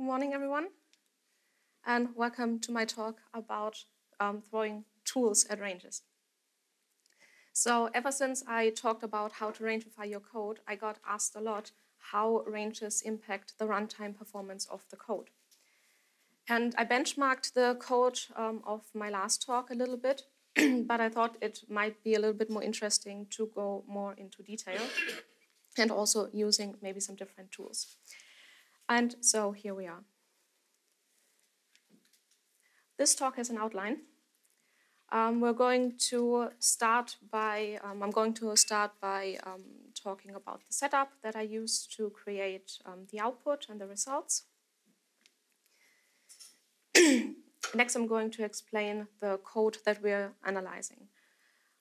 Good morning, everyone, and welcome to my talk about throwing tools at ranges. So ever since I talked about how to rangeify your code, I got asked a lot how ranges impact the runtime performance of the code. And I benchmarked the code of my last talk a little bit, but I thought it might be a little bit more interesting to go more into detail and also using maybe some different tools. And so here we are. This talk has an outline. I'm going to start by talking about the setup that I used to create the output and the results. Next, I'm going to explain the code that we're analyzing.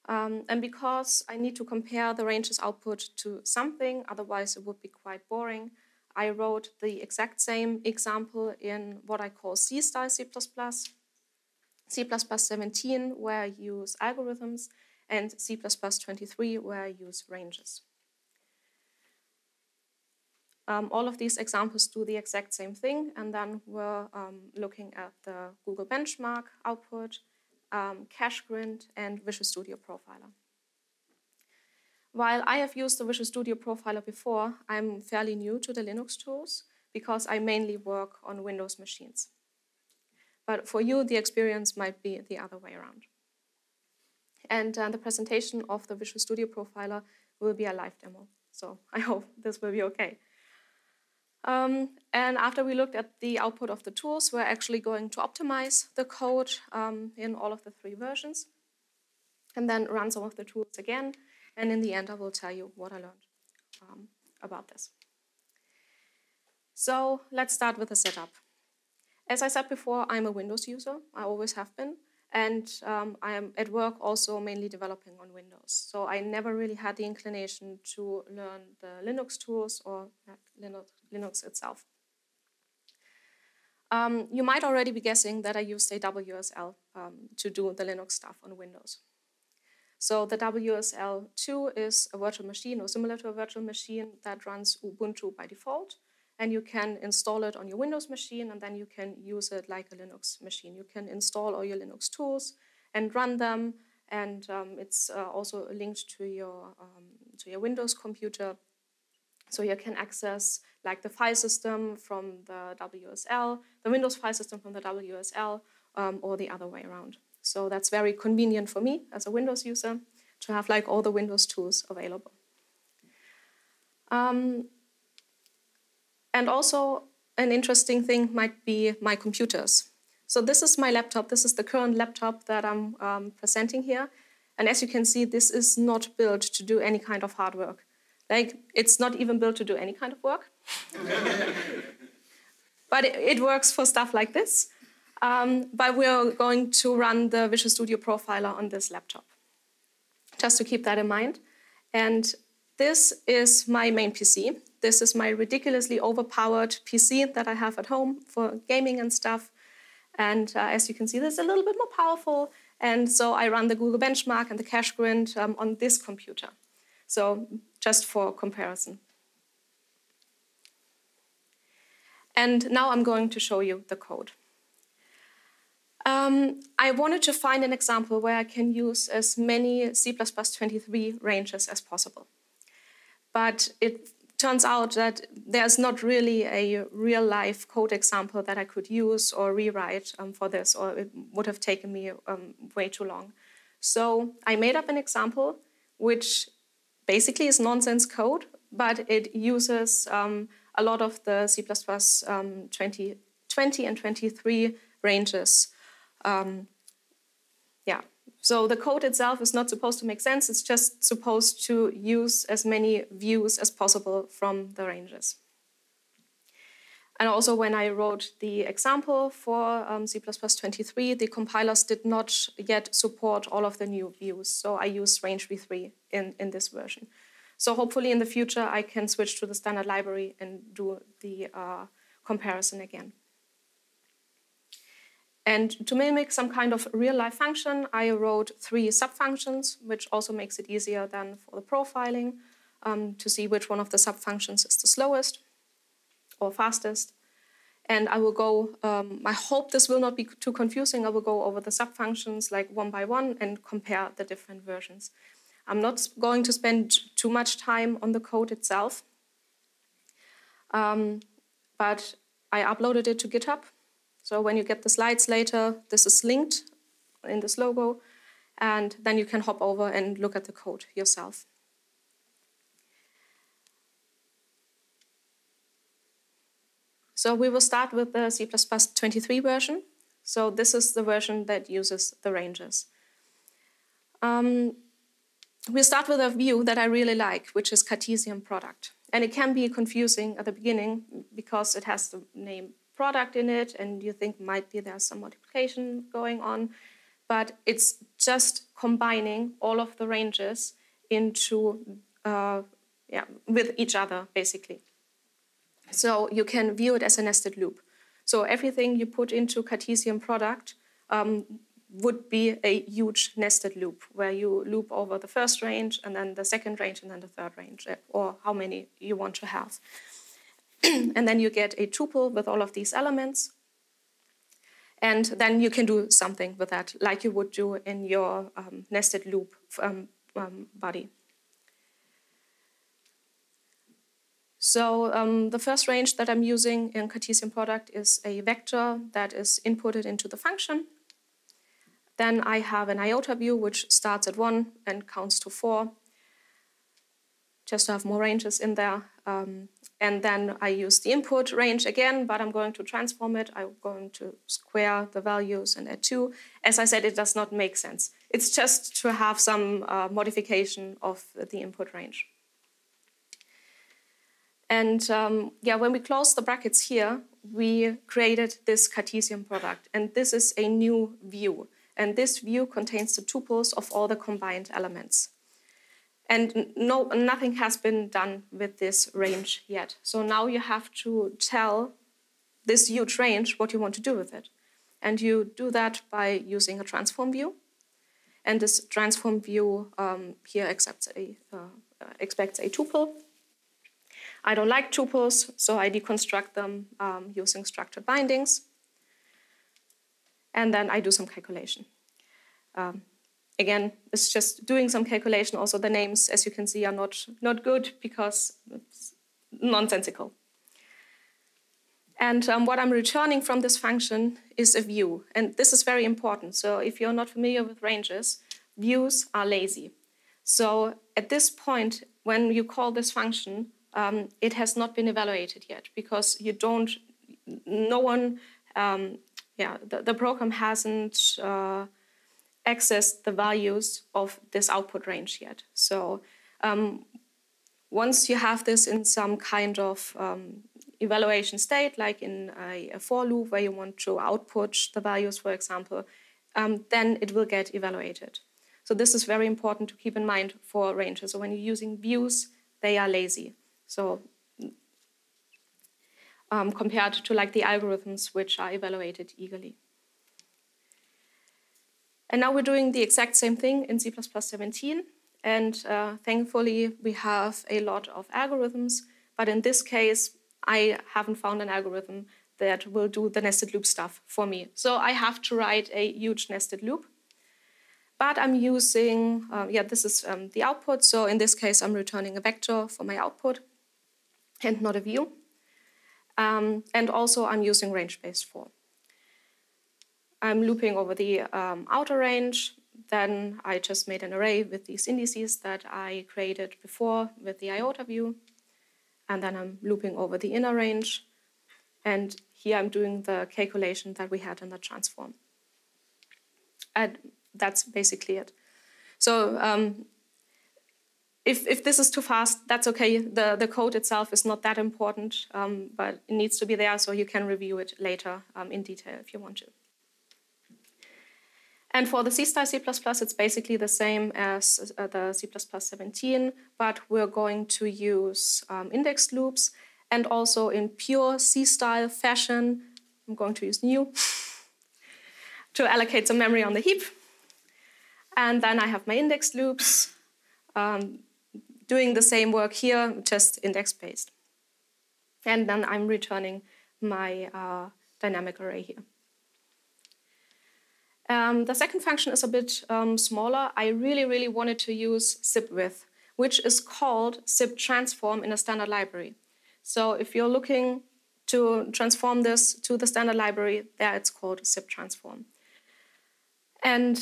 And because I need to compare the range's output to something, otherwise it would be quite boring, I wrote the exact same example in what I call C-style C++, C++17, where I use algorithms, and C++23, where I use ranges. All of these examples do the exact same thing, and then we're looking at the Google Benchmark output, CacheGrind, and Visual Studio Profiler. While I have used the Visual Studio Profiler before, I'm fairly new to the Linux tools because I mainly work on Windows machines. But for you, the experience might be the other way around. And the presentation of the Visual Studio Profiler will be a live demo, so I hope this will be okay. And after we looked at the output of the tools, we're actually going to optimize the code in all of the three versions, and then run some of the tools again. And in the end, I will tell you what I learned about this. So let's start with the setup. As I said before, I'm a Windows user. I always have been. And I am at work also mainly developing on Windows. So I never really had the inclination to learn the Linux tools or Linux itself. You might already be guessing that I used a WSL to do the Linux stuff on Windows. So the WSL2 is a virtual machine or similar to a virtual machine that runs Ubuntu by default, and you can install it on your Windows machine, and then you can use it like a Linux machine. You can install all your Linux tools and run them, and it's also linked to your Windows computer, so you can access like the file system from the WSL, the Windows file system from the WSL, or the other way around. So that's very convenient for me as a Windows user to have like all the Windows tools available. And also an interesting thing might be my computers. So this is my laptop. This is the current laptop that I'm presenting here. And as you can see, this is not built to do any kind of hard work. Like, it's not even built to do any kind of work. But it works for stuff like this. But we're going to run the Visual Studio Profiler on this laptop, just to keep that in mind. And this is my main PC. This is my ridiculously overpowered PC that I have at home for gaming and stuff. And as you can see, this is a little bit more powerful. And so I run the Google Benchmark and the CacheGrind on this computer. So just for comparison. And now I'm going to show you the code. I wanted to find an example where I can use as many C++23 ranges as possible. But it turns out that there's not really a real-life code example that I could use or rewrite for this, or it would have taken me way too long. So I made up an example which basically is nonsense code, but it uses a lot of the C++20 and 23 ranges. So the code itself is not supposed to make sense. It's just supposed to use as many views as possible from the ranges. And also when I wrote the example for C++23, the compilers did not yet support all of the new views. So I use Range V3 in this version. So hopefully in the future, I can switch to the standard library and do the comparison again. And to mimic some kind of real-life function, I wrote three subfunctions, which also makes it easier than for the profiling to see which one of the subfunctions is the slowest or fastest. And I will go, I hope this will not be too confusing. I will go over the subfunctions like one by one and compare the different versions. I'm not going to spend too much time on the code itself, but I uploaded it to GitHub. So when you get the slides later, this is linked in this logo, and then you can hop over and look at the code yourself. So we will start with the C++23 version. So this is the version that uses the ranges. We'll start with a view that I really like, which is Cartesian product. And it can be confusing at the beginning because it has the name product in it, and you think might be there's some multiplication going on. But it's just combining all of the ranges into, with each other, basically. So you can view it as a nested loop. So everything you put into Cartesian product would be a huge nested loop where you loop over the first range and then the second range and then the third range, or how many you want to have. And then you get a tuple with all of these elements. And then you can do something with that, like you would do in your nested loop body. So the first range that I'm using in Cartesian product is a vector that is inputted into the function. Then I have an iota view, which starts at 1 and counts to 4, just to have more ranges in there. And then I use the input range again, but I'm going to transform it. I'm going to square the values and add 2. As I said, it does not make sense. It's just to have some modification of the input range. And when we close the brackets here, we created this Cartesian product. And this is a new view. And this view contains the tuples of all the combined elements. And nothing has been done with this range yet. So now you have to tell this huge range what you want to do with it. And you do that by using a transform view. And this transform view here expects a tuple. I don't like tuples, so I deconstruct them using structured bindings. And then I do some calculation. Again, it's just doing some calculation. Also, the names, as you can see, are not good because it's nonsensical. And what I'm returning from this function is a view. And this is very important. So if you're not familiar with ranges, views are lazy. So at this point, when you call this function, it has not been evaluated yet because you don't, the program hasn't accessed the values of this output range yet. So once you have this in some kind of evaluation state, like in a for loop where you want to output the values, for example, then it will get evaluated. So this is very important to keep in mind for ranges. So when you're using views, they are lazy. So compared to like the algorithms which are evaluated eagerly. And now we're doing the exact same thing in C++17. And thankfully, we have a lot of algorithms. But in this case, I haven't found an algorithm that will do the nested loop stuff for me. So I have to write a huge nested loop. But I'm using, this is the output. So in this case, I'm returning a vector for my output and not a view. And also, I'm using range-based for. I'm looping over the outer range. Then I just made an array with these indices that I created before with the iota view. And then I'm looping over the inner range. And here I'm doing the calculation that we had in the transform. And that's basically it. So if this is too fast, that's okay. The code itself is not that important, but it needs to be there so you can review it later in detail if you want to. And for the C++, it's basically the same as the C++17, but we're going to use index loops. And also in pure C-style fashion, I'm going to use new to allocate some memory on the heap. And then I have my index loops, doing the same work here, just index-based. And then I'm returning my dynamic array here. The second function is a bit smaller. I really wanted to use zip_with, which is called zip transform in a standard library. So if you're looking to transform this to the standard library, there it's called zip transform. And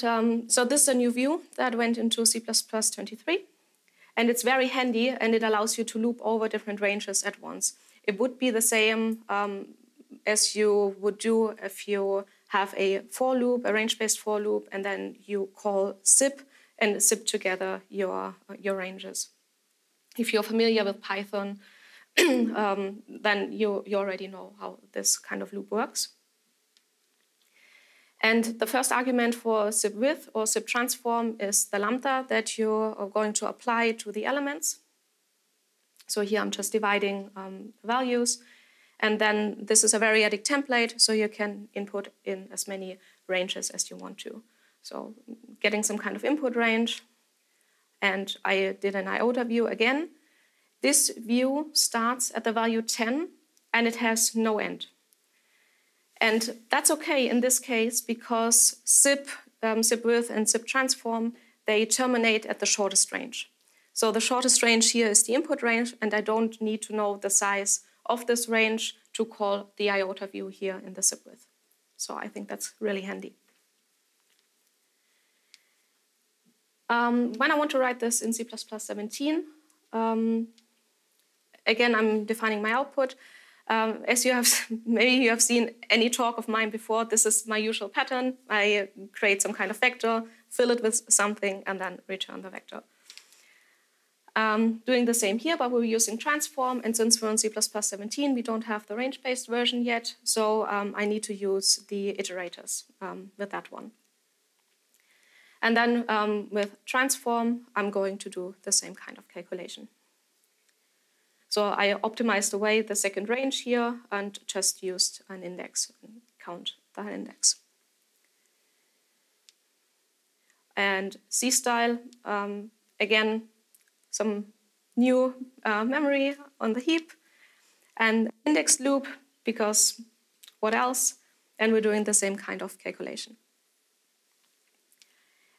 so this is a new view that went into C++23. And it's very handy, and it allows you to loop over different ranges at once. It would be the same as you would do if you have a for loop, a range-based for loop, and then you call zip and zip together your ranges. If you're familiar with Python, then you already know how this kind of loop works. And the first argument for zip_with or zip transform is the lambda that you are going to apply to the elements. So here I'm just dividing values. And then this is a variadic template, so you can input in as many ranges as you want to. So getting some kind of input range. And I did an iota view again. This view starts at the value 10, and it has no end. And that's okay in this case because zip, zip_with, and zip transform, they terminate at the shortest range. So the shortest range here is the input range, and I don't need to know the size of this range to call the iota view here in the zip_with. So I think that's really handy. When I want to write this in C++17, again, I'm defining my output. As you have, maybe you have seen any talk of mine before, this is my usual pattern. I create some kind of vector, fill it with something, and then return the vector. Doing the same here, but we're using transform, and since we're on C++17, we don't have the range-based version yet, so I need to use the iterators with that one. And then with transform, I'm going to do the same kind of calculation. So I optimized away the second range here and just used an index and count that index. And C-style, again, some new memory on the heap. And index loop, because what else? And we're doing the same kind of calculation.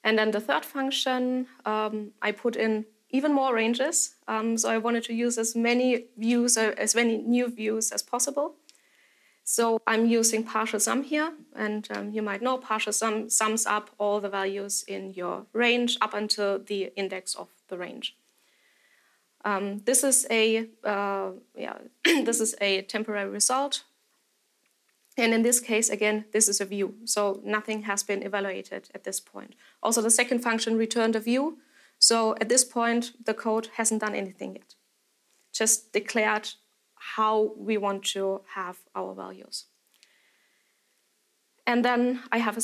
And then the third function, I put in even more ranges. So I wanted to use as many views, as many new views as possible. So I'm using partial sum here. And you might know partial sum sums up all the values in your range up until the index of the range. This is a this is a temporary result. And in this case, again, this is a view. So nothing has been evaluated at this point. Also, the second function returned a view. So at this point, the code hasn't done anything yet. Just declared how we want to have our values. And then I have a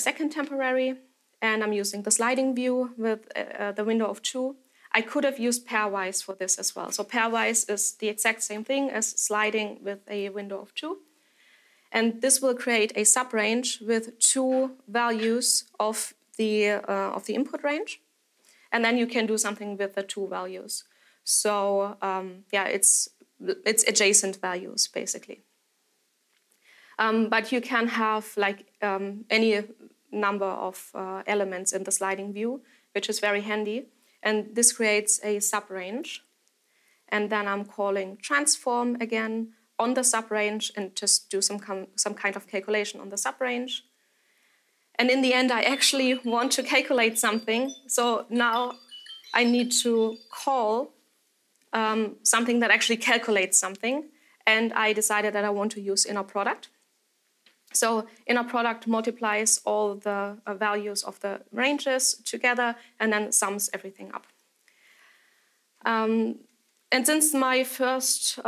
second temporary, and I'm using the sliding view with the window of 2. I could have used pairwise for this as well. So pairwise is the exact same thing as sliding with a window of 2. And this will create a subrange with 2 values of the input range. And then you can do something with the 2 values. So yeah, it's adjacent values, basically. But you can have like any number of elements in the sliding view, which is very handy. And this creates a subrange. And then I'm calling transform again on the subrange and just do some kind of calculation on the subrange. And in the end, I actually want to calculate something. So now I need to call something that actually calculates something. And I decided that I want to use inner product. So inner product multiplies all the values of the ranges together and then sums everything up. And since my first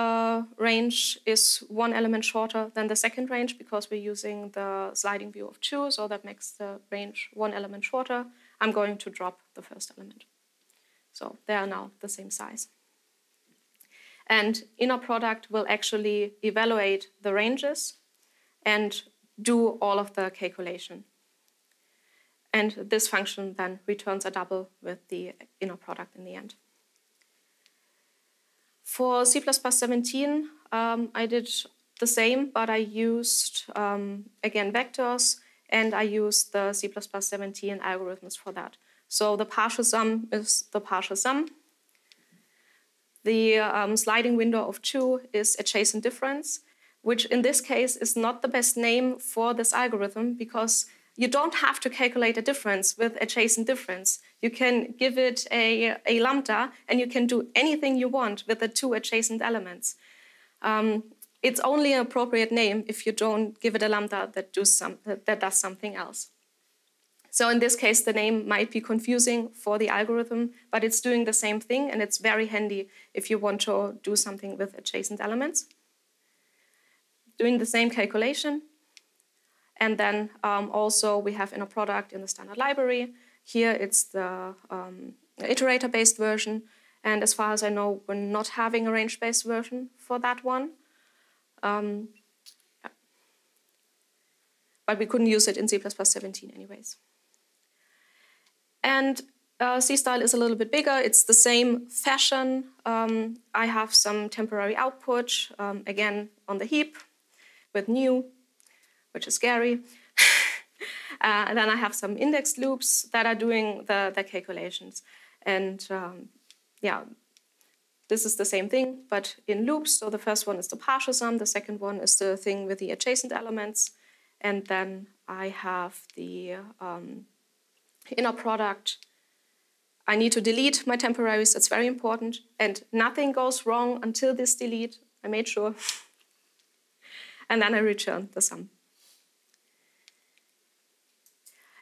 range is 1 element shorter than the second range, because we're using the sliding view of 2, so that makes the range 1 element shorter, I'm going to drop the first element. So they are now the same size. And inner product will actually evaluate the ranges and do all of the calculation. And this function then returns a double with the inner product in the end. For C++17, I did the same, but I used, again, vectors, and I used the C++17 algorithms for that. So the partial sum is the partial sum. The sliding window of 2 is adjacent difference, which in this case is not the best name for this algorithm because you don't have to calculate a difference with adjacent difference. You can give it a lambda and you can do anything you want with the 2 adjacent elements. It's only an appropriate name if you don't give it a lambda that does something else. So in this case, the name might be confusing for the algorithm, but it's doing the same thing, and it's very handy if you want to do something with adjacent elements. Doing the same calculation. And then also we have inner product in the standard library. Here it's the iterator-based version. And as far as I know, we're not having a range-based version for that one. Yeah. But we couldn't use it in C++17 anyways. And C-style is a little bit bigger. It's the same fashion. I have some temporary output, again, on the heap with new, which is scary. And then I have some index loops that are doing the calculations. And yeah, this is the same thing, but in loops. So the first one is the partial sum. The second one is the thing with the adjacent elements. And then I have the inner product. I need to delete my temporaries. It's very important. And nothing goes wrong until this delete. I made sure. And then I return the sum.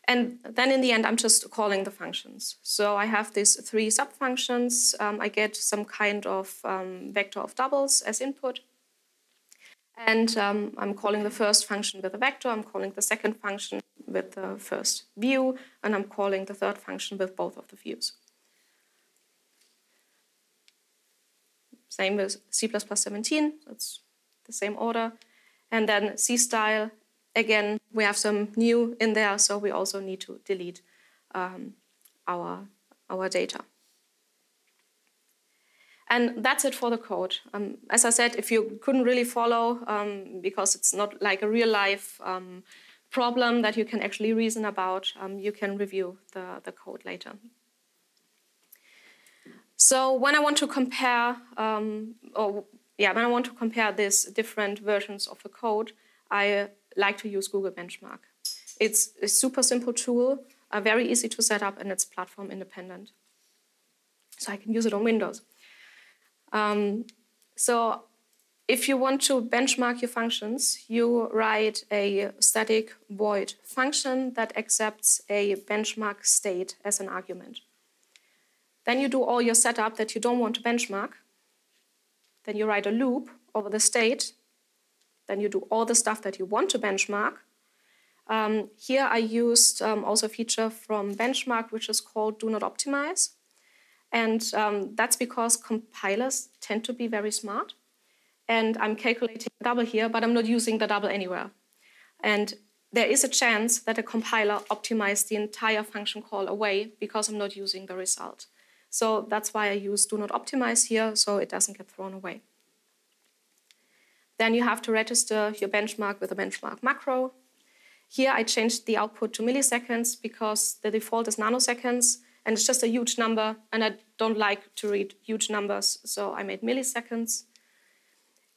And then in the end, I'm just calling the functions. So I have these 3 sub-functions. I get some kind of vector of doubles as input. And I'm calling the first function with a vector. I'm calling the second function with the first view. And I'm calling the third function with both of the views. Same with C++17. That's the same order. And then C-style. Again, we have some new in there, so we also need to delete our data. And that's it for the code. As I said, if you couldn't really follow, because it's not like a real-life problem that you can actually reason about, you can review the code later. So when I want to compare, when I want to compare these different versions of the code, I like to use Google Benchmark. It's a super simple tool, very easy to set up, and it's platform independent. So I can use it on Windows. So if you want to benchmark your functions, you write a static void function that accepts a benchmark state as an argument. Then you do all your setup that you don't want to benchmark. Then you write a loop over the state. Then you do all the stuff that you want to benchmark. Here I used also a feature from Benchmark, which is called do not optimize. And that's because compilers tend to be very smart. And I'm calculating a double here, but I'm not using the double anywhere. And there is a chance that a compiler optimized the entire function call away because I'm not using the result. So that's why I use do not optimize here, so it doesn't get thrown away. Then you have to register your benchmark with a benchmark macro. Here I changed the output to milliseconds because the default is nanoseconds, and it's just a huge number, and I don't like to read huge numbers, so I made milliseconds.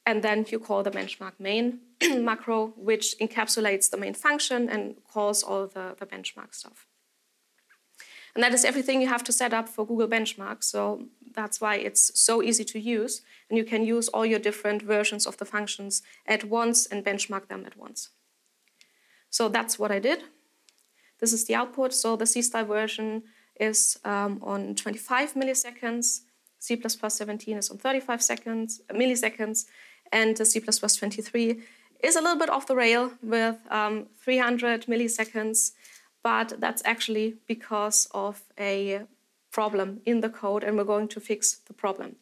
And then you call the benchmark main macro, which encapsulates the main function and calls all the benchmark stuff. And that is everything you have to set up for Google Benchmark, so that's why it's so easy to use, and you can use all your different versions of the functions at once and benchmark them at once. So that's what I did. This is the output, so the C-style version is on 25 milliseconds, C++17 is on 35 milliseconds, and the C++23 is a little bit off the rail with 300 milliseconds. But that's actually because of a problem in the code, and we're going to fix the problem.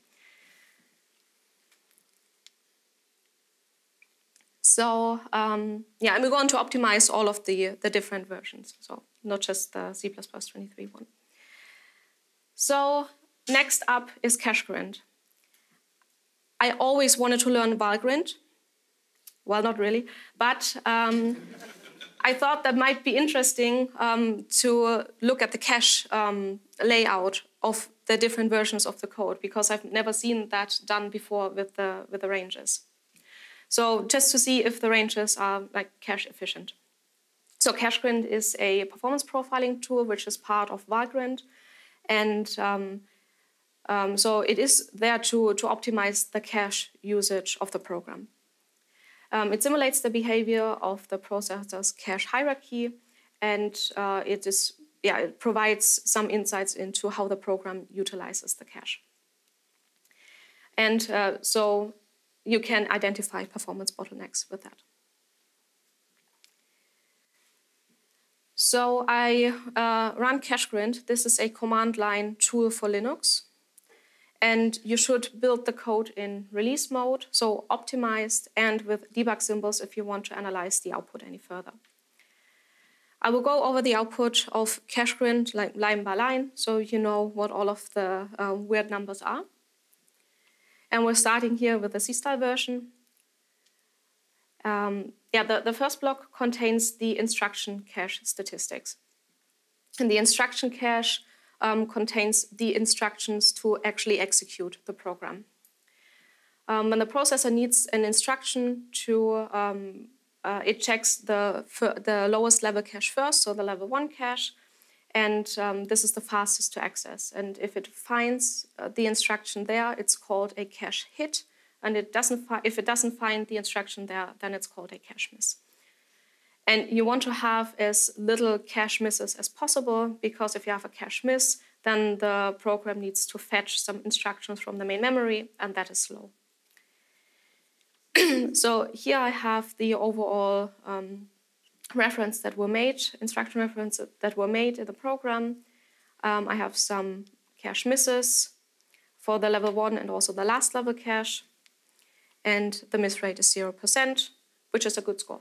So, yeah, and we're going to optimize all of the different versions, so not just the C++23 one. So, next up is CacheGrind. I always wanted to learn Valgrind. well, not really, but I thought that might be interesting to look at the cache layout of the different versions of the code, because I've never seen that done before with the ranges. So just to see if the ranges are like cache efficient. So CacheGrind is a performance profiling tool which is part of Valgrind, and so it is there to optimize the cache usage of the program. It simulates the behavior of the processor's cache hierarchy, and it provides some insights into how the program utilizes the cache. And so you can identify performance bottlenecks with that. So I run CacheGrind. This is a command line tool for Linux. And you should build the code in release mode, so optimized, and with debug symbols if you want to analyze the output any further. I will go over the output of CacheGrind line by line, so you know what all of the weird numbers are. And we're starting here with the C-style version. The first block contains the instruction cache statistics. And the instruction cache contains the instructions to actually execute the program. When the processor needs an instruction to, it checks the lowest level cache first, so the level 1 cache, and this is the fastest to access. And if it finds the instruction there, it's called a cache hit, and if it doesn't find the instruction there, then it's called a cache miss. And you want to have as little cache misses as possible, because if you have a cache miss, then the program needs to fetch some instructions from the main memory, and that is slow. So here I have the overall reference that were made, instruction references that were made in the program. I have some cache misses for the level 1 and also the last level cache. And the miss rate is 0%, which is a good score.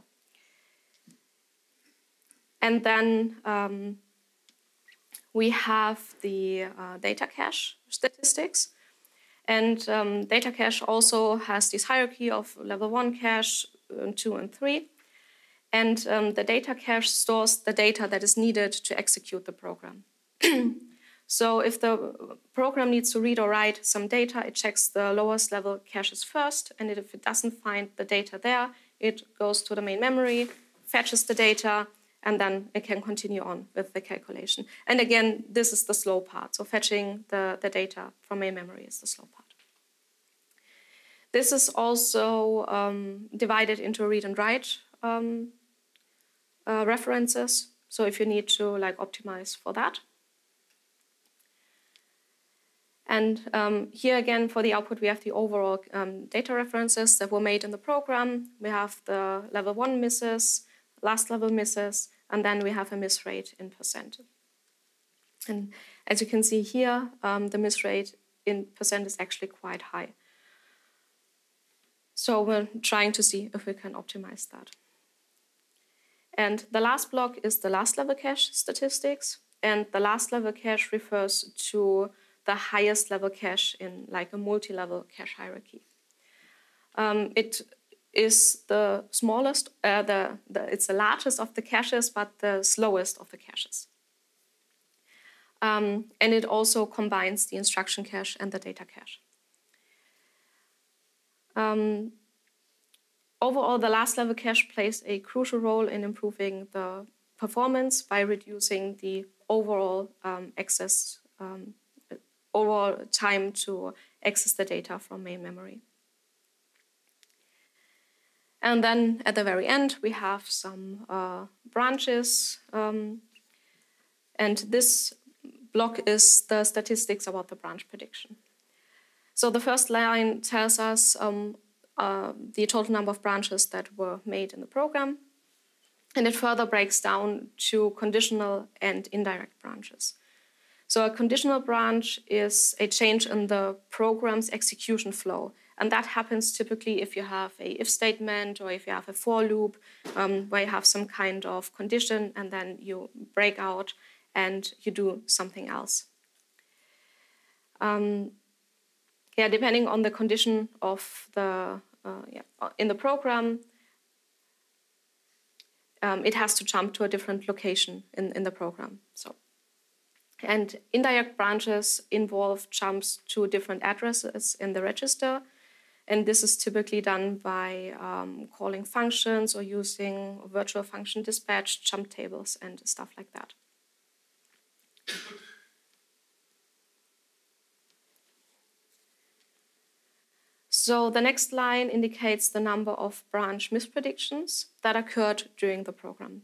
And then we have the data cache statistics. And data cache also has this hierarchy of level 1 cache, 2, and 3. And the data cache stores the data that is needed to execute the program. So if the program needs to read or write some data, it checks the lowest level caches first. And if it doesn't find the data there, it goes to the main memory, fetches the data, and then it can continue on with the calculation. And again, this is the slow part. So fetching the data from main memory is the slow part. This is also divided into read and write references. So if you need to optimize for that. And here again, for the output, we have the overall data references that were made in the program. We have the level 1 misses, last level misses, and then we have a miss rate in percent. And as you can see here, the miss rate in percent is actually quite high. So we're trying to see if we can optimize that. And the last block is the last level cache statistics. And the last level cache refers to the highest level cache in a multi-level cache hierarchy. It is the smallest, it's the largest of the caches, but the slowest of the caches. And it also combines the instruction cache and the data cache. Overall, the last level cache plays a crucial role in improving the performance by reducing the overall overall time to access the data from main memory. And then at the very end, we have some branches. And this block is the statistics about the branch prediction. So the first line tells us the total number of branches that were made in the program. And it further breaks down to conditional and indirect branches. So a conditional branch is a change in the program's execution flow. And that happens typically if you have a if statement or if you have a for loop where you have some kind of condition and then you break out and you do something else. Depending on the condition of the in the program, it has to jump to a different location in the program. So, and indirect branches involve jumps to different addresses in the register. And this is typically done by calling functions or using virtual function dispatch, jump tables, and stuff like that. So the next line indicates the number of branch mispredictions that occurred during the program,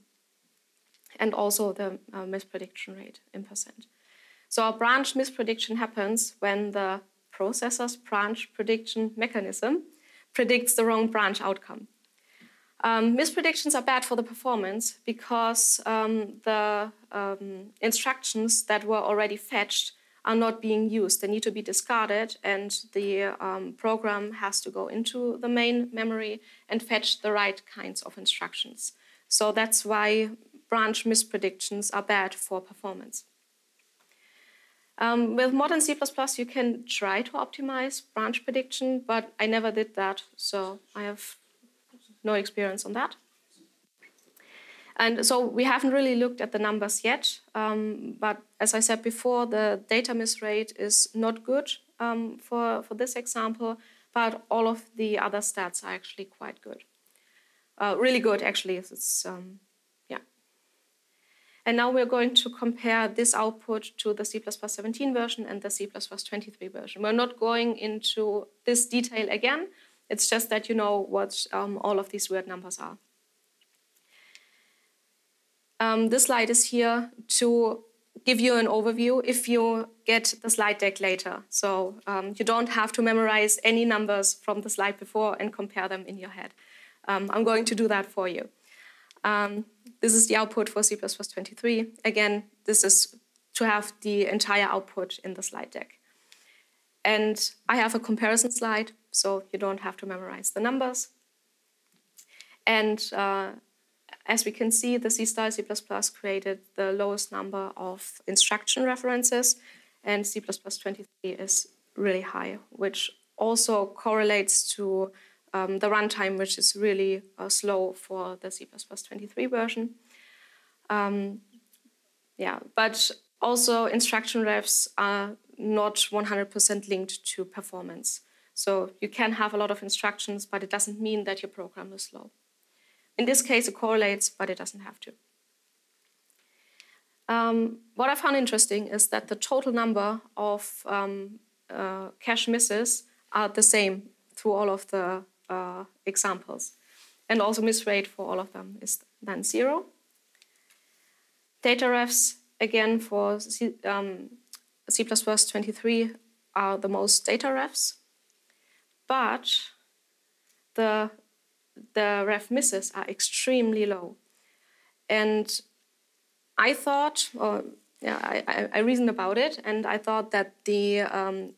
and also the misprediction rate in %. So a branch misprediction happens when the processor's branch prediction mechanism predicts the wrong branch outcome. Mispredictions are bad for the performance because the instructions that were already fetched are not being used. They need to be discarded, and the program has to go into the main memory and fetch the right kinds of instructions. So that's why branch mispredictions are bad for performance. With modern C++, you can try to optimize branch prediction, but I never did that, so I have no experience on that. And so we haven't really looked at the numbers yet, but as I said before, the data miss rate is not good for this example, but all of the other stats are actually quite good. Really good, actually. It's, yeah. And now we're going to compare this output to the C++17 version and the C++23 version. We're not going into this detail again. It's just that you know what all of these weird numbers are. This slide is here to give you an overview if you get the slide deck later. So you don't have to memorize any numbers from the slide before and compare them in your head. I'm going to do that for you. This is the output for C++23. Again, this is to have the entire output in the slide deck. And I have a comparison slide, so you don't have to memorize the numbers. And as we can see, the C# created the lowest number of instruction references, and C++23 is really high, which also correlates to the runtime, which is really slow for the C++23 version. Yeah, but also instruction refs are not 100% linked to performance. So you can have a lot of instructions, but it doesn't mean that your program is slow. In this case, it correlates, but it doesn't have to. What I found interesting is that the total number of cache misses are the same through all of the examples. And also miss rate for all of them is then 0. Data refs, again, for C++23 are the most data refs, but the ref misses are extremely low. And I thought, or yeah, I reasoned about it, and I thought that the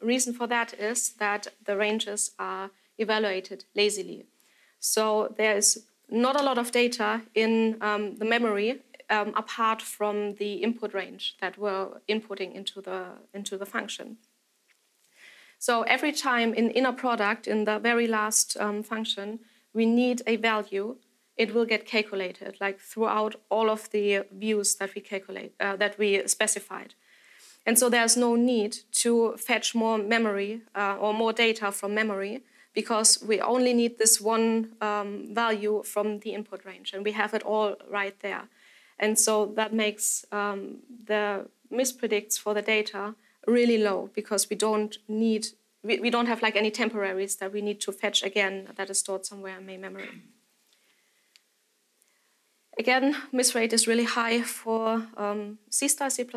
reason for that is that the ranges are evaluated lazily. So there is not a lot of data in the memory apart from the input range that we're inputting into the function. So every time in inner product, in the very last function, we need a value, it will get calculated, like throughout all of the views that we calculate, that we specified. And so there's no need to fetch more memory or more data from memory, because we only need this one value from the input range, and we have it all right there. And so that makes the mispredicts for the data really low, because we don't need we don't have like any temporaries that we need to fetch again that is stored somewhere in main memory. Again, miss rate is really high for C#, C++.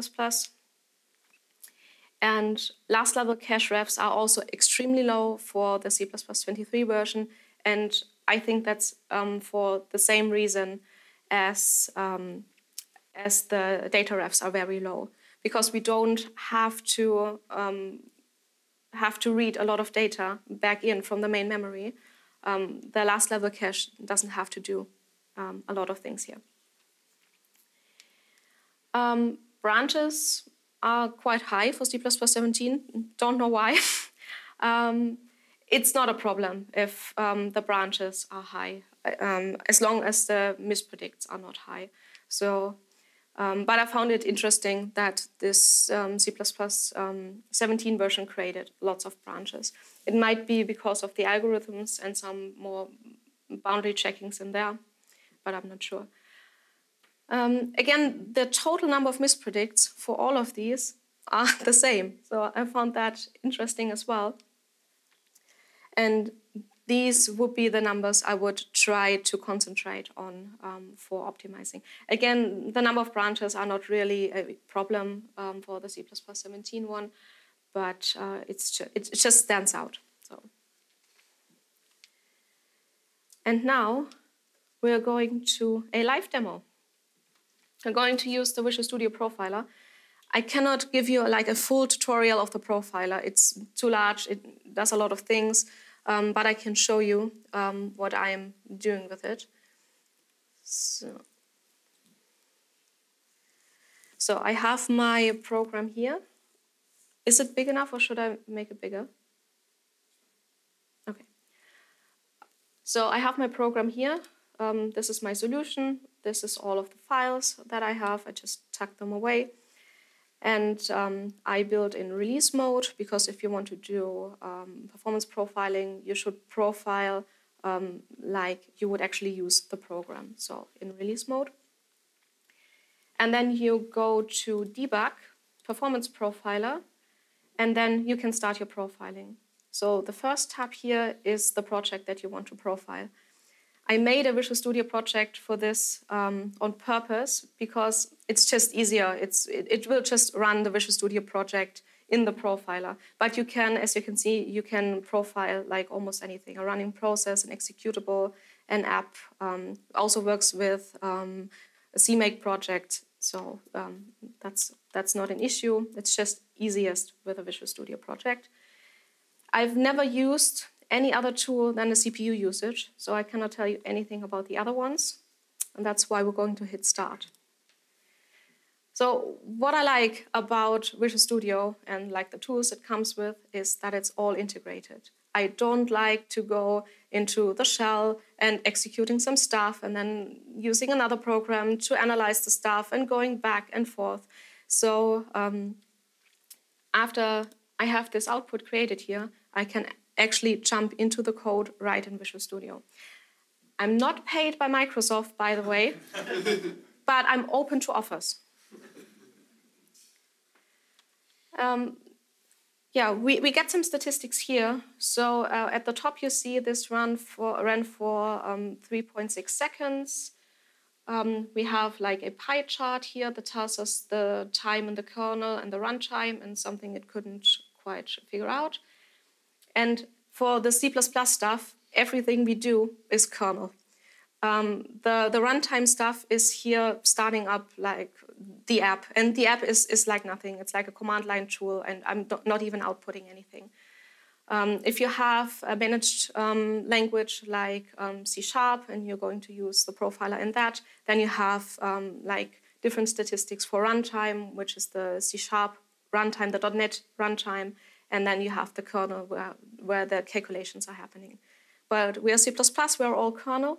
And last level cache refs are also extremely low for the C++23 version. And I think that's for the same reason as the data refs are very low, because we don't have to read a lot of data back in from the main memory. The last level cache doesn't have to do a lot of things here. Branches are quite high for C++17. Don't know why. It's not a problem if the branches are high. as long as the mispredicts are not high. So, but I found it interesting that this C++ 17 version created lots of branches. It might be because of the algorithms and some more boundary checkings in there, but I'm not sure. Again, the total number of mispredicts for all of these are the same. So I found that interesting as well. And these would be the numbers I would try to concentrate on for optimizing. Again, the number of branches are not really a problem for the C++ 17 one, but it just stands out. So. And now we're going to a live demo. I'm going to use the Visual Studio Profiler. I cannot give you like a full tutorial of the profiler. It's too large. It does a lot of things, but I can show you what I'm doing with it. So I have my program here. Is it big enough or should I make it bigger? Okay. So I have my program here. This is my solution. This is all of the files that I have. I just tuck them away. And I build in release mode, because if you want to do performance profiling, you should profile like you would actually use the program. So in release mode. And then you go to debug, performance profiler, and then you can start your profiling. So the first tab here is the project that you want to profile. I made a Visual Studio project for this on purpose because it's just easier. It will just run the Visual Studio project in the profiler. But you can, as you can see, you can profile like almost anything, a running process, an executable, an app. Also works with a CMake project. So that's not an issue. It's just easiest with a Visual Studio project. I've never used any other tool than the CPU usage, so I cannot tell you anything about the other ones, and that's why we're going to hit start. So what I like about Visual Studio and like the tools it comes with is that it's all integrated. I don't like to go into the shell and executing some stuff and then using another program to analyze the stuff and going back and forth. So after I have this output created here, I can actually jump into the code right in Visual Studio. I'm not paid by Microsoft, by the way, but I'm open to offers. Yeah, we get some statistics here. So at the top, you see this ran for 3.6 seconds. We have like a pie chart here that tells us the time in the kernel and the runtime and something it couldn't quite figure out. And for the C++ stuff, everything we do is kernel. The runtime stuff is here starting up like the app. And the app is like nothing. It's like a command line tool, and I'm not even outputting anything. If you have a managed language like C# and you're going to use the profiler in that, then you have like different statistics for runtime, which is the C# runtime, the .NET runtime. And then you have the kernel where the calculations are happening. But we are C++, we're all kernel.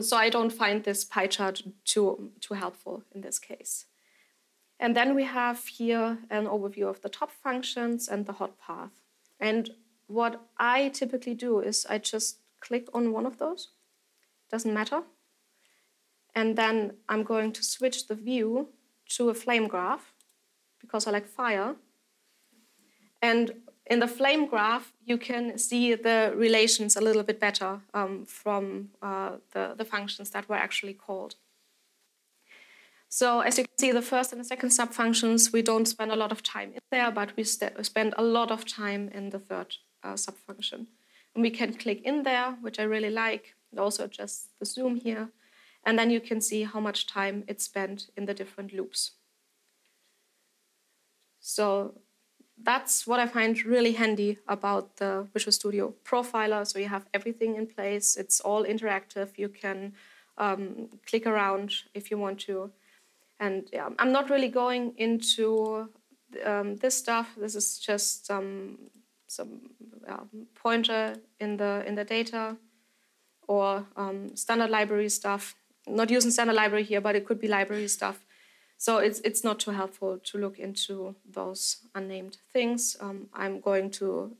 So I don't find this pie chart too helpful in this case. And then we have here an overview of the top functions and the hot path. And what I typically do is I just click on one of those. Doesn't matter. And then I'm going to switch the view to a flame graph, because I like fire. And in the flame graph, you can see the relations a little bit better from the functions that were actually called. So as you can see, the first and the second sub-functions, we don't spend a lot of time in there, but we spend a lot of time in the third sub-function. And we can click in there, which I really like. And also adjust the zoom here. And then you can see how much time it's spent in the different loops. So that's what I find really handy about the Visual Studio Profiler. So you have everything in place. It's all interactive. You can click around if you want to. And yeah, I'm not really going into this stuff. This is just some pointer in the data. or standard library stuff. Not using standard library here, but it could be library stuff. So it's not too helpful to look into those unnamed things. I'm going to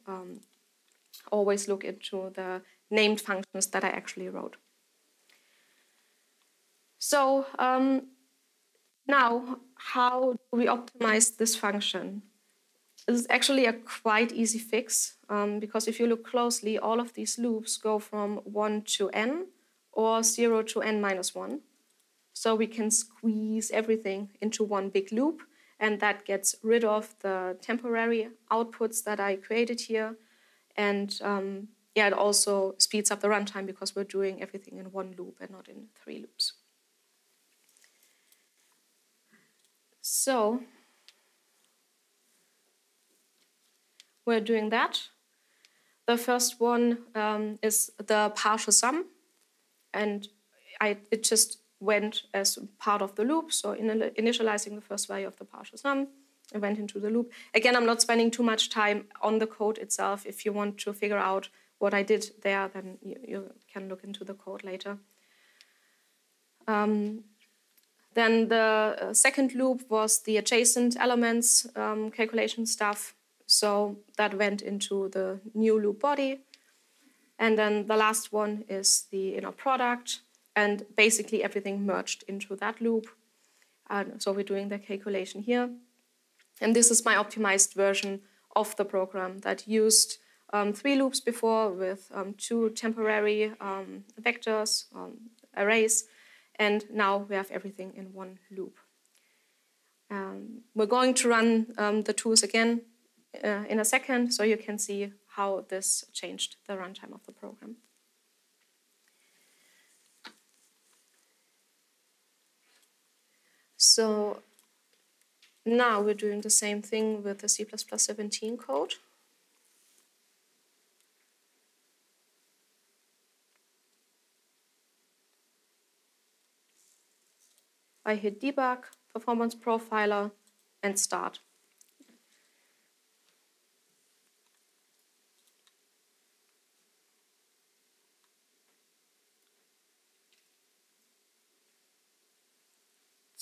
always look into the named functions that I actually wrote. So now, how do we optimize this function? This is actually a quite easy fix because if you look closely, all of these loops go from 1 to n or 0 to n minus 1. So we can squeeze everything into one big loop, and that gets rid of the temporary outputs that I created here. And yeah, it also speeds up the runtime because we're doing everything in one loop and not in three loops. So we're doing that. The first one is the partial sum, and it just went as part of the loop. So initializing the first value of the partial sum, it went into the loop. Again, I'm not spending too much time on the code itself. If you want to figure out what I did there, then you can look into the code later. Then the second loop was the adjacent elements calculation stuff. So that went into the new loop body. And then the last one is the inner product. And basically everything merged into that loop. So we're doing the calculation here. And this is my optimized version of the program that used three loops before with two temporary vectors, arrays. And now we have everything in one loop. We're going to run the tools again in a second, so you can see how this changed the runtime of the program. So now we're doing the same thing with the C++17 code. I hit Debug, Performance Profiler, and Start.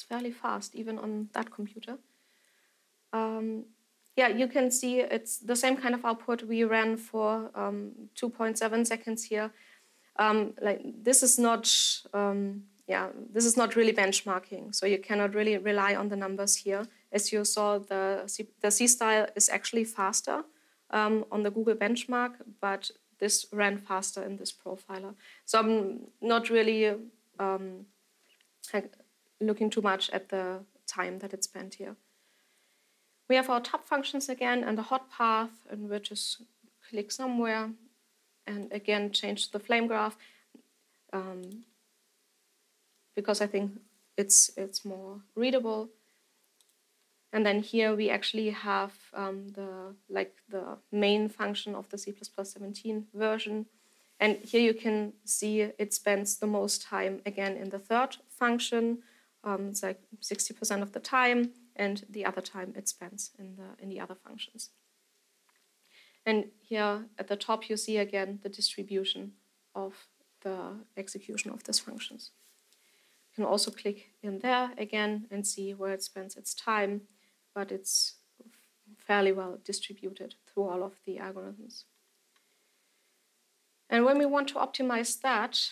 It's fairly fast, even on that computer. Yeah, you can see it's the same kind of output we ran for 2.7 seconds here. Like this is not. Yeah, this is not really benchmarking, so you cannot really rely on the numbers here. As you saw, the C style is actually faster on the Google Benchmark, but this ran faster in this profiler. So I'm not really looking too much at the time that it's spent here. We have our tab functions again and the hot path, and we just click somewhere and again change the flame graph. Because I think it's more readable. And then here we actually have the main function of the C++17 version. And here you can see it spends the most time again in the third function. It's like 60% of the time, and the other time it spends in the other functions. And here at the top you see again the distribution of the execution of these functions. Can also click in there again and see where it spends its time, but it's fairly well distributed through all of the algorithms. And when we want to optimize that,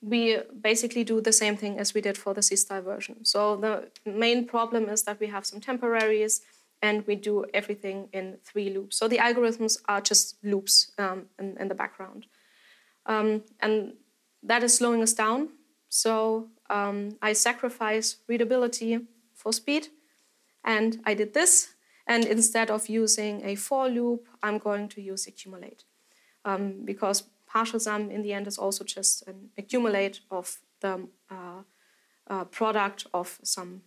we basically do the same thing as we did for the C-style version. So the main problem is that we have some temporaries, and we do everything in three loops. So the algorithms are just loops in the background. And that is slowing us down. So I sacrifice readability for speed. And I did this. And instead of using a for loop, I'm going to use accumulate. Because partial sum in the end is also just an accumulate of the product of some,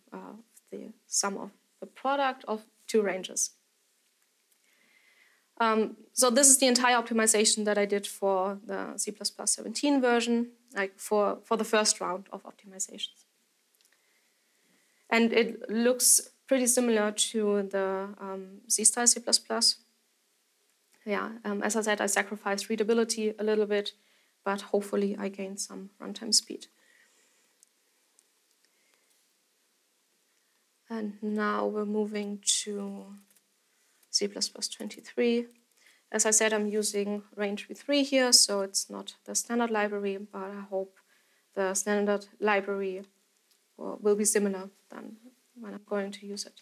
the sum of the product of two ranges. So this is the entire optimization that I did for the C++17 version, like for the first round of optimizations. And it looks pretty similar to the C-style C++. Yeah, as I said, I sacrificed readability a little bit, but hopefully I gained some runtime speed. And now we're moving to C++23. As I said, I'm using Range V3 here, so it's not the standard library, but I hope the standard library will be similar than when I'm going to use it.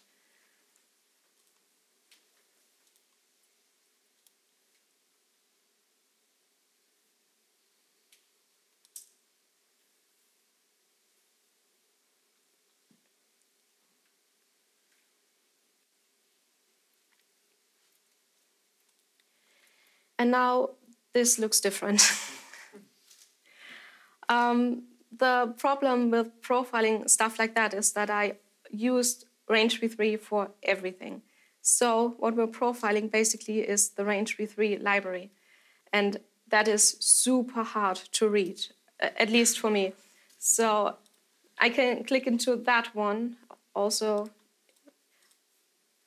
And now this looks different. The problem with profiling stuff like that is that I used Range V3 for everything. So what we're profiling basically is the Range V3 library. And that is super hard to read, at least for me. So I can click into that one also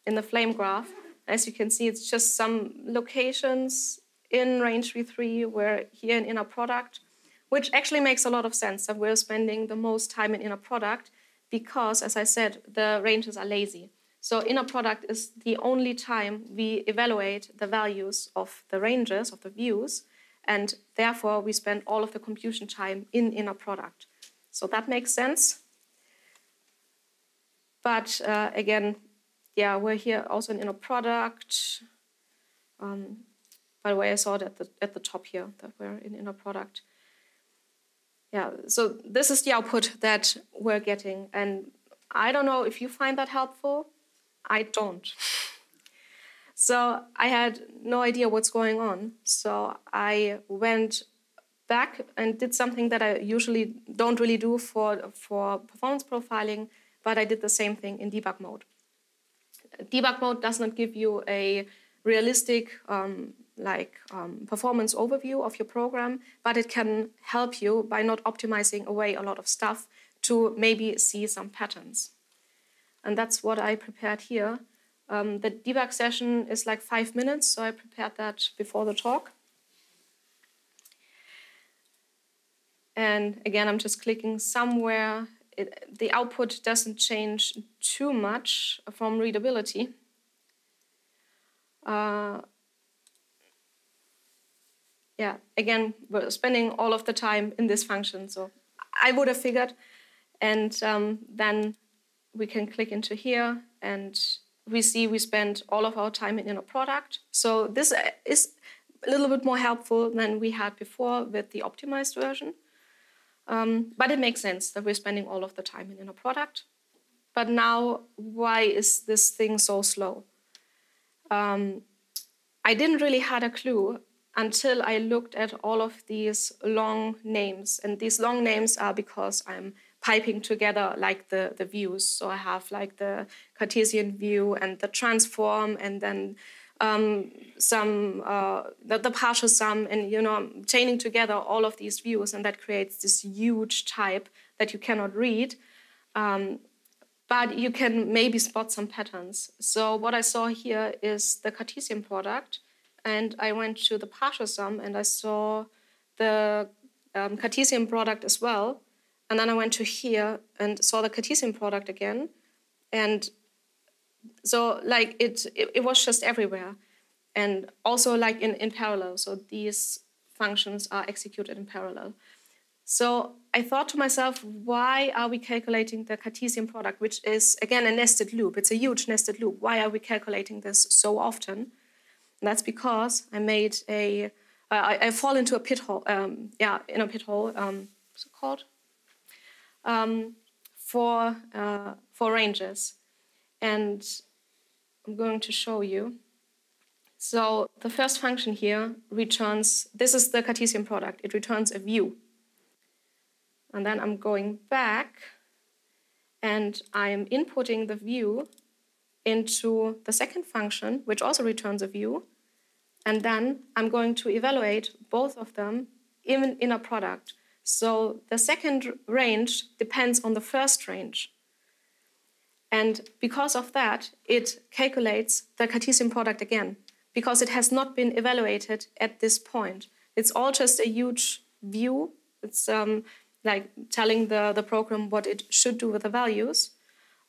in the flame graph. As you can see, it's just some locations in Range V3 where here in inner product, which actually makes a lot of sense that we're spending the most time in inner product because, as I said, the ranges are lazy. So inner product is the only time we evaluate the values of the ranges, of the views, and therefore we spend all of the computation time in inner product. So that makes sense. But again, yeah, we're here also in inner product. By the way, I saw it at the top here that we're in inner product. Yeah, so this is the output that we're getting. And I don't know if you find that helpful. I don't. So I had no idea what's going on. So I went back and did something that I usually don't really do for performance profiling, but I did the same thing in debug mode. Debug mode does not give you a realistic performance overview of your program, but it can help you by not optimizing away a lot of stuff to maybe see some patterns. And that's what I prepared here. The debug session is like 5 minutes, so I prepared that before the talk. And again, I'm just clicking somewhere. The output doesn't change too much from readability. Yeah, again, we're spending all of the time in this function, so I would have figured. And then we can click into here, and we see we spend all of our time in inner product. So this is a little bit more helpful than we had before with the optimized version. But it makes sense that we're spending all of the time in inner product. But now, why is this thing so slow? I didn't really have a clue until I looked at all of these long names. And these long names are because I'm piping together like the views. So I have like the Cartesian view and the transform and then the partial sum, and you know, chaining together all of these views, and that creates this huge type that you cannot read, but you can maybe spot some patterns. So what I saw here is the Cartesian product, and I went to the partial sum and I saw the Cartesian product as well, and then I went to here and saw the Cartesian product again, and so like it was just everywhere, and also like in parallel. So these functions are executed in parallel. So I thought to myself, why are we calculating the Cartesian product, which is again a nested loop? It's a huge nested loop. Why are we calculating this so often? And that's because I made I fall into a pit hole. Yeah, in a pit hole. What's it called? For ranges. And I'm going to show you. So the first function here returns, this is the Cartesian product, it returns a view. And then I'm going back and I'm inputting the view into the second function, which also returns a view. And then I'm going to evaluate both of them in inner product. So the second range depends on the first range. And because of that, it calculates the Cartesian product again, because it has not been evaluated at this point. It's all just a huge view. It's like telling the program what it should do with the values.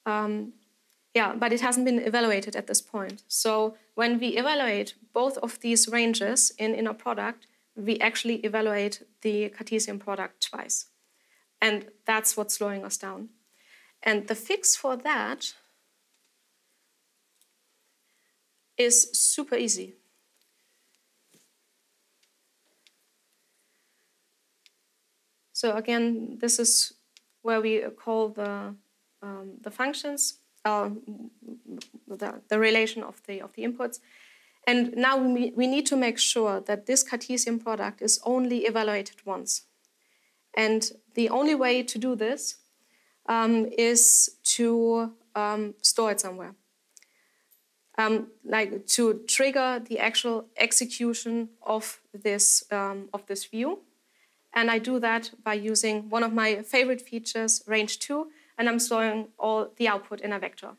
Yeah, but it hasn't been evaluated at this point. So when we evaluate both of these ranges in inner product, we actually evaluate the Cartesian product twice. And that's what's slowing us down. And the fix for that is super easy. So again, this is where we call the functions, the relation of the inputs. And now we need to make sure that this Cartesian product is only evaluated once. And the only way to do this is to store it somewhere, like to trigger the actual execution of this view. And I do that by using one of my favorite features, Range 2, and I'm storing all the output in a vector.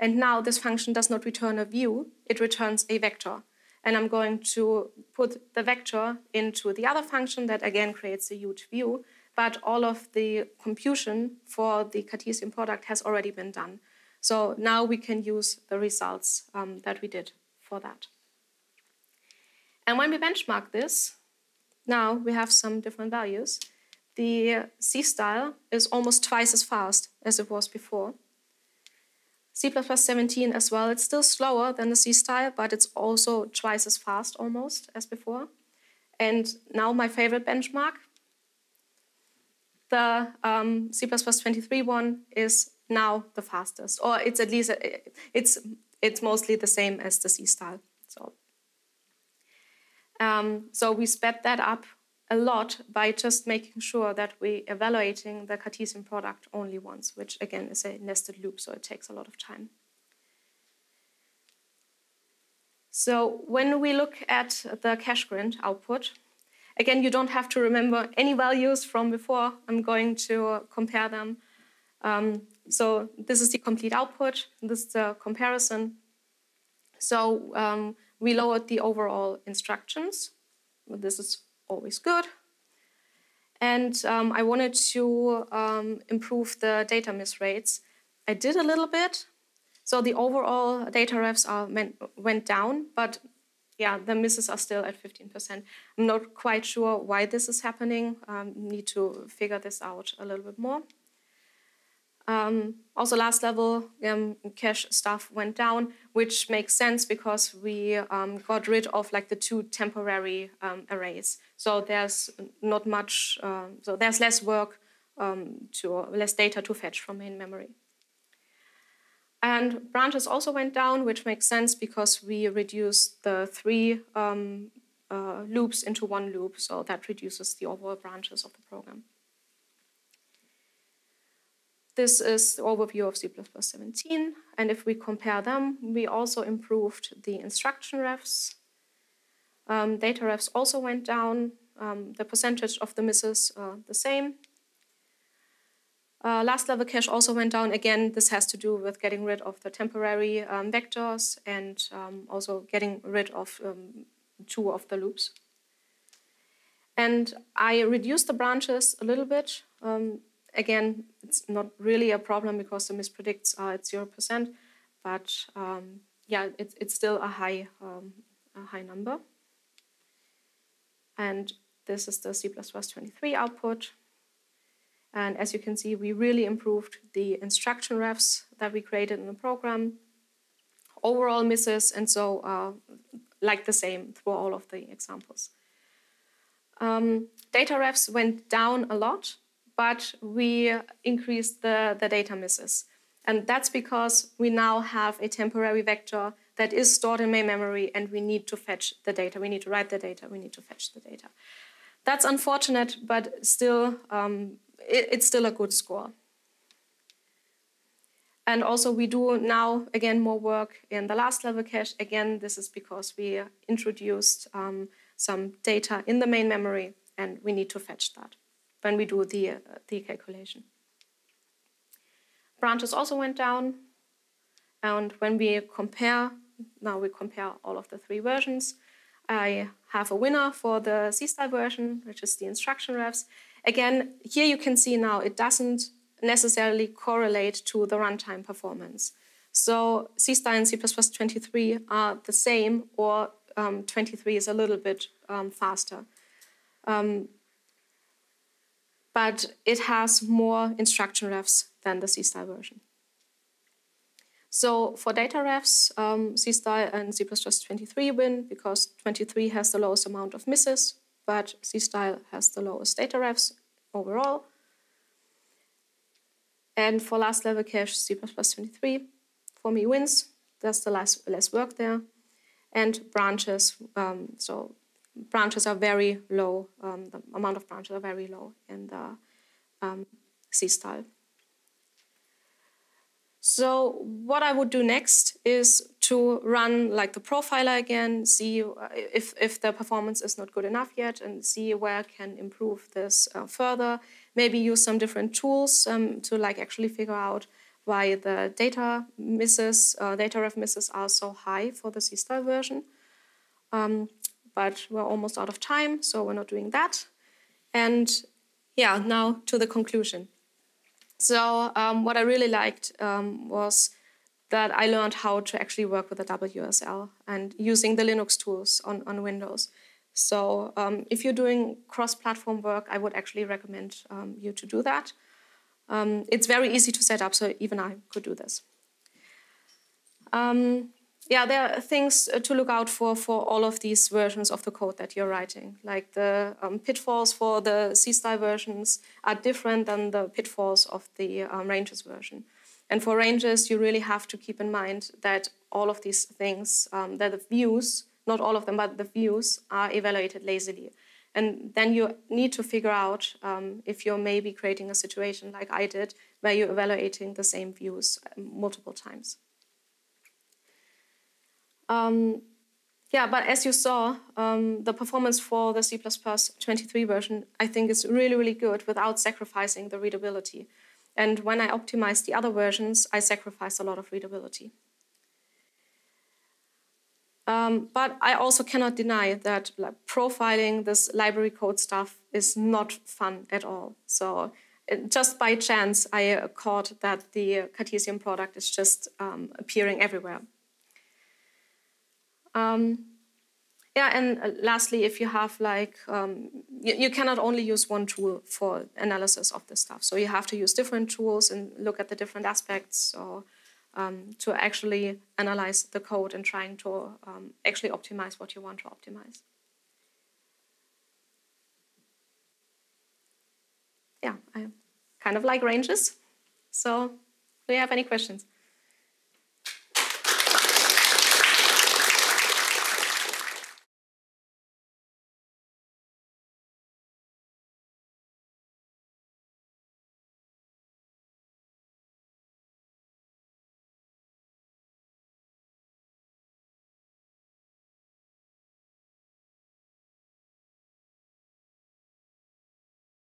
And now this function does not return a view, it returns a vector. And I'm going to put the vector into the other function that again creates a huge view, but all of the computation for the Cartesian product has already been done. So now we can use the results that we did for that. And when we benchmark this, now we have some different values. The C style is almost twice as fast as it was before. C++17 as well, it's still slower than the C style, but it's also twice as fast almost as before. And now my favorite benchmark, the C++23 one is now the fastest, or it's at least, it's mostly the same as the C style. So. So we sped that up a lot by just making sure that we're evaluating the Cartesian product only once, which again is a nested loop, so it takes a lot of time. So when we look at the CacheGrind output, again, you don't have to remember any values from before. I'm going to compare them. So this is the complete output. This is the comparison. So we lowered the overall instructions. This is always good. And I wanted to improve the data miss rates. I did a little bit. So the overall data refs went down, but yeah, the misses are still at 15%. I'm not quite sure why this is happening. Need to figure this out a little bit more. Also last level cache stuff went down, which makes sense because we got rid of like the two temporary arrays. So there's not much, so there's less work, less data to fetch from main memory. And branches also went down, which makes sense because we reduced the three loops into one loop. So that reduces the overall branches of the program. This is the overview of C++17, and if we compare them, we also improved the instruction refs. Data refs also went down, the percentage of the misses the same. Last level cache also went down. Again, this has to do with getting rid of the temporary vectors and also getting rid of two of the loops. And I reduced the branches a little bit. Again, it's not really a problem because the mispredicts are at 0%, but yeah, it's still a high number. And this is the C++23 output. And as you can see, we really improved the instruction refs that we created in the program. Overall misses, and so like the same through all of the examples. Data refs went down a lot, but we increased the data misses. And that's because we now have a temporary vector that is stored in main memory and we need to fetch the data. We need to write the data, we need to fetch the data. That's unfortunate, but still, it's still a good score. And also we do now, again, more work in the last level cache. Again, this is because we introduced some data in the main memory and we need to fetch that when we do the calculation. branches also went down. And when we compare, now we compare all of the three versions, I have a winner for the C-style version, which is the instruction refs. Again, here you can see now it doesn't necessarily correlate to the runtime performance. So C-style and C++23 are the same, or 23 is a little bit faster. But it has more instruction refs than the C-style version. So for data refs, C-style and C++23 win because 23 has the lowest amount of misses, but C-style has the lowest data refs overall. And for last level cache, C++23 for me wins. There's the less work there. And branches, so branches are very low. The amount of branches are very low in the C-style. So what I would do next is to run like the profiler again, see if the performance is not good enough yet, and see where I can improve this further. Maybe use some different tools to like actually figure out why the data ref misses are so high for the C-style version. But we're almost out of time, so we're not doing that. And yeah, now to the conclusion. So what I really liked was that I learned how to actually work with the WSL and using the Linux tools on Windows. So if you're doing cross-platform work, I would actually recommend you to do that. It's very easy to set up, so even I could do this. Yeah, there are things to look out for all of these versions of the code that you're writing. Like the pitfalls for the C-style versions are different than the pitfalls of the ranges version. And for ranges, you really have to keep in mind that all of these things, that the views, not all of them, but the views are evaluated lazily. And then you need to figure out if you're maybe creating a situation like I did, where you're evaluating the same views multiple times. Yeah, but as you saw, the performance for the C++23 version, I think is really, really good without sacrificing the readability. And when I optimize the other versions, I sacrifice a lot of readability. But I also cannot deny that like, profiling this library code stuff is not fun at all. So just by chance, I caught that the Cartesian product is just appearing everywhere. Yeah, and lastly, if you have like, you cannot only use one tool for analysis of this stuff. So you have to use different tools and look at the different aspects so, to actually analyze the code and trying to actually optimize what you want to optimize. Yeah, I kind of like ranges. So do you have any questions?